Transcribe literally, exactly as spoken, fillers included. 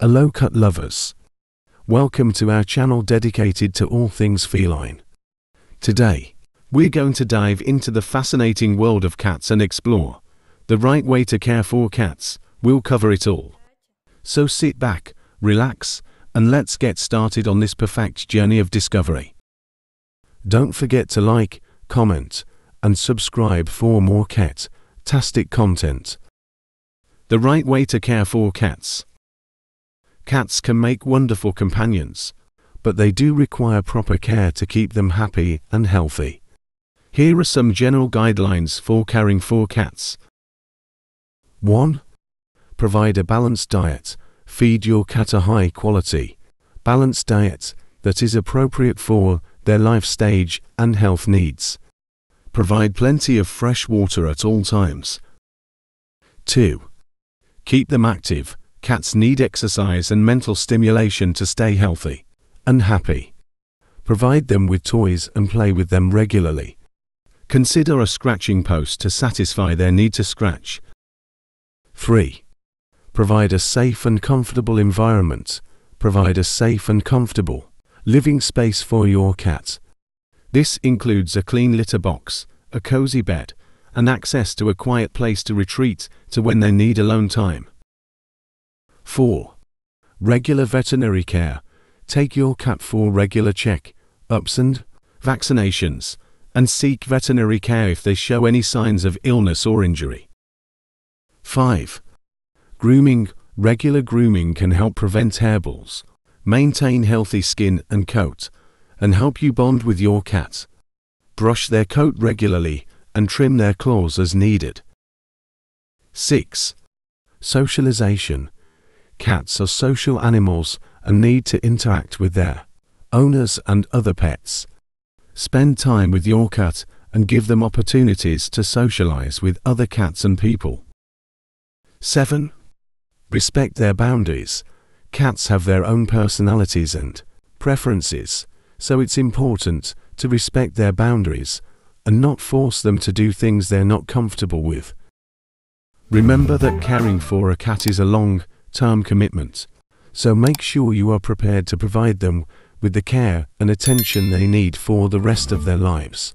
Hello cut lovers. Welcome to our channel dedicated to all things feline. Today, we're going to dive into the fascinating world of cats and explore the right way to care for cats. We'll cover it all. So sit back, relax, and let's get started on this perfect journey of discovery. Don't forget to like, comment, and subscribe for more cat-tastic content. The right way to care for cats. Cats can make wonderful companions, but they do require proper care to keep them happy and healthy. Here are some general guidelines for caring for cats. one. Provide a balanced diet. Feed your cat a high-quality, balanced diet that is appropriate for their life stage and health needs. Provide plenty of fresh water at all times. two. Keep them active. Cats need exercise and mental stimulation to stay healthy and happy. Provide them with toys and play with them regularly. Consider a scratching post to satisfy their need to scratch. three. Provide a safe and comfortable environment. Provide a safe and comfortable living space for your cat. This includes a clean litter box, a cozy bed, and access to a quiet place to retreat to when they need alone time. four. Regular veterinary care. Take your cat for regular check-ups and vaccinations, and seek veterinary care if they show any signs of illness or injury. five. Grooming. Regular grooming can help prevent hairballs, maintain healthy skin and coat, and help you bond with your cat. Brush their coat regularly and trim their claws as needed. six. Socialization. Cats are social animals and need to interact with their owners and other pets. Spend time with your cat and give them opportunities to socialize with other cats and people. seven. Respect their boundaries. Cats have their own personalities and preferences, so it's important to respect their boundaries and not force them to do things they're not comfortable with. Remember that caring for a cat is a long, term commitment, so make sure you are prepared to provide them with the care and attention they need for the rest of their lives.